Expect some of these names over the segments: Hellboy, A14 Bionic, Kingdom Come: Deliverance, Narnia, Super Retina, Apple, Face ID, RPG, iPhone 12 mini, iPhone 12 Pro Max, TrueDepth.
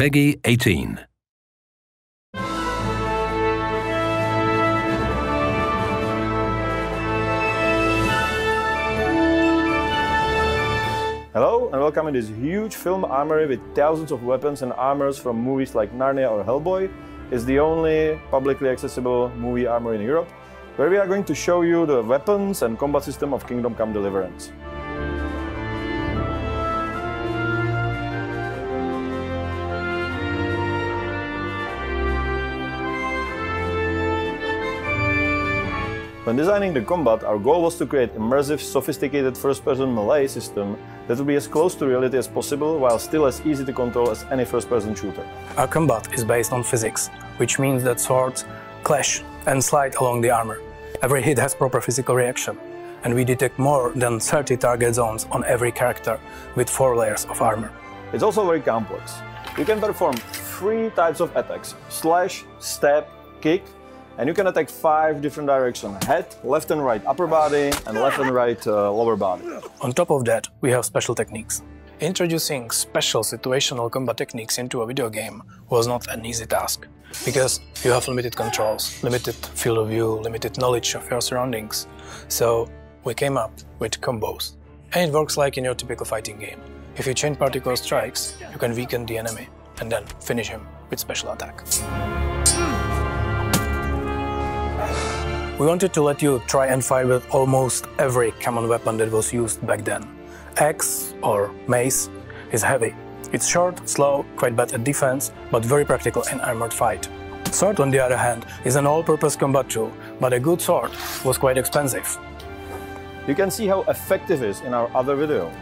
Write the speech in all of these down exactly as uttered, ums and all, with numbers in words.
Peggy eighteen. Hello and welcome in this huge film armory with thousands of weapons and armors from movies like Narnia or Hellboy. It's the only publicly accessible movie armory in Europe, where we are going to show you the weapons and combat system of Kingdom Come: Deliverance. When designing the combat, our goal was to create immersive, sophisticated first-person melee system that would be as close to reality as possible, while still as easy to control as any first-person shooter. Our combat is based on physics, which means that swords clash and slide along the armor. Every hit has proper physical reaction, and we detect more than thirty target zones on every character with four layers of armor. It's also very complex. You can perform three types of attacks: slash, stab, kick. And you can attack five different directions: head, left and right upper body, and left and right uh, lower body. On top of that, we have special techniques. Introducing special situational combat techniques into a video game was not an easy task, because you have limited controls, limited field of view, limited knowledge of your surroundings. So we came up with combos. And it works like in your typical fighting game. If you chain particle strikes, you can weaken the enemy and then finish him with special attack. We wanted to let you try and fight with almost every common weapon that was used back then. Axe or mace is heavy. It's short, slow, quite bad at defense, but very practical in armored fight. Sword, on the other hand, is an all-purpose combat tool, but a good sword was quite expensive. You can see how effective it is in our other video.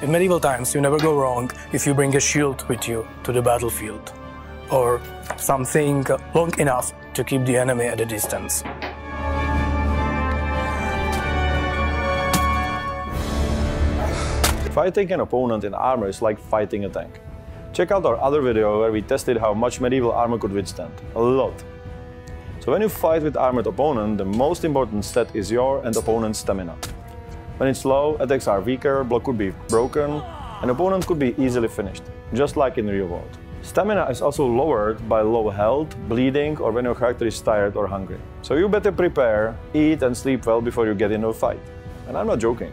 In medieval times, you never go wrong if you bring a shield with you to the battlefield, or something long enough to keep the enemy at a distance. Fighting an opponent in armor is like fighting a tank. Check out our other video where we tested how much medieval armor could withstand. A lot. So when you fight with armored opponent, the most important stat is your and opponent's stamina. When it's low, attacks are weaker, block could be broken, and opponent could be easily finished, just like in the real world. Stamina is also lowered by low health, bleeding, or when your character is tired or hungry. So you better prepare, eat and sleep well before you get into a fight. And I'm not joking.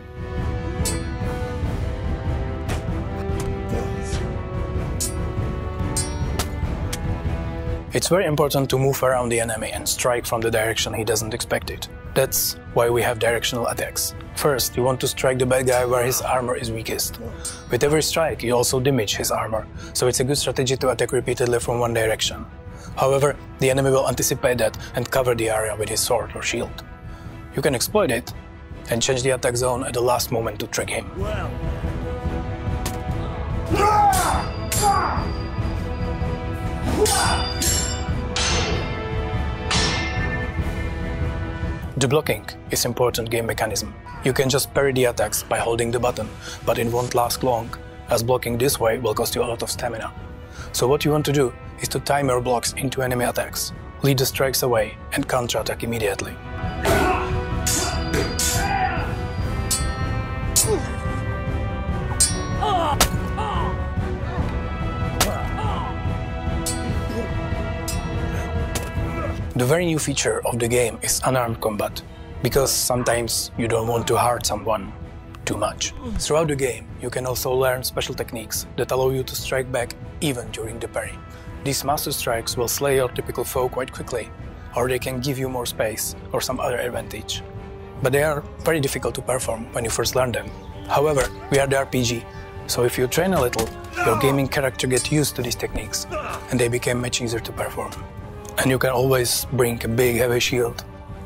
It's very important to move around the enemy and strike from the direction he doesn't expect it. That's why we have directional attacks. First, you want to strike the bad guy where his armor is weakest. With every strike, you also damage his armor, so it's a good strategy to attack repeatedly from one direction. However, the enemy will anticipate that and cover the area with his sword or shield. You can exploit it and change the attack zone at the last moment to trick him. The blocking is an important game mechanism. You can just parry the attacks by holding the button, but it won't last long, as blocking this way will cost you a lot of stamina. So what you want to do is to time your blocks into enemy attacks, lead the strikes away and counterattack immediately. The very new feature of the game is unarmed combat, because sometimes you don't want to hurt someone too much. Throughout the game, you can also learn special techniques that allow you to strike back even during the parry. These master strikes will slay your typical foe quite quickly, or they can give you more space or some other advantage. But they are very difficult to perform when you first learn them. However, we are the R P G, so if you train a little, your gaming character gets used to these techniques, and they become much easier to perform. And you can always bring a big heavy shield,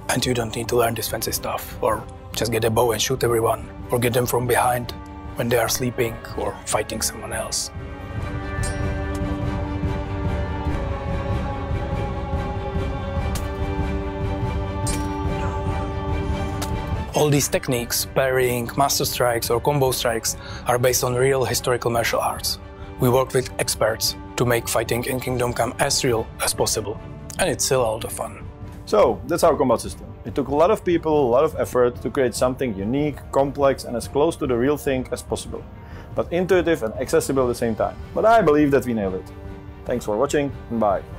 and you don't need to learn this fancy stuff, or just get a bow and shoot everyone, or get them from behind when they are sleeping or fighting someone else. All these techniques, parrying, master strikes or combo strikes, are based on real historical martial arts. We work with experts to make fighting in Kingdom Come as real as possible. And it's still a lot of fun. So, that's our combat system. It took a lot of people, a lot of effort to create something unique, complex, and as close to the real thing as possible. but intuitive and accessible at the same time. But I believe that we nailed it. Thanks for watching and bye.